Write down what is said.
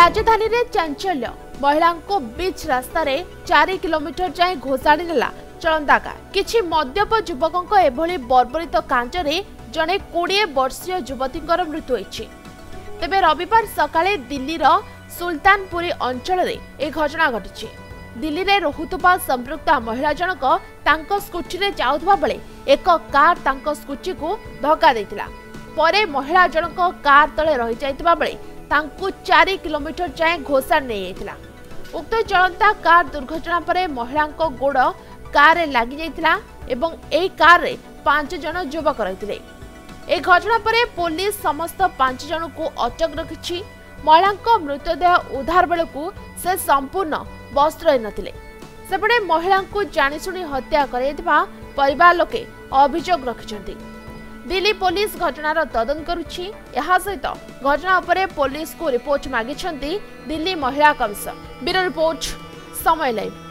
राजधानी रे चांचल्य महिला को बीच रास्ता रे 4 किलोमीटर जाए घोषाड़ी नेला चलंदा कार। किछि मद्यप युवकों को एभली बर्बरित कांचरे जने 20 वर्षीय युवती मृत्यु होइछि। तेबे रविवार सकाळे दिल्ली रो सुल्तानपुरी अंचल रे ए घटना घटिछि। दिल्ली रे रोहुतबा संप्रक्ता महिला जनक तांको स्कूटी रे जाउथबा बेले एक कार तांको स्कूटी को धक्का देतिला। परे महिला जनक कार तले रहि जायतबा बेले तांको 4 किलोमीटर जाय घोषाड़ नै आइतिला। उक्त चलंता कार दुर्घटना परे महिला को गोड़ कार रे लागि जायतिला एवं ए कार रे 5 जन युवक रहितिले। ए घटना परे पुलिस समस्त 5 जन को अटक रखिछि। महिला को मृतदेह उद्धार बेले को से संपूर्ण वस्त्र नथिले। सेपटे महिला को जाणीशुणी हत्या करैतबा परिवार लोके अभियोग रखिछन्ति। दिल्ली पुलिस घटनार तदंत करुछि। एहा सहित घटना उपरे पुलिस को रिपोर्ट मागिछन्ति दिल्ली महिला कमिशन। ब्यूरो रिपोर्ट, समय लाइव।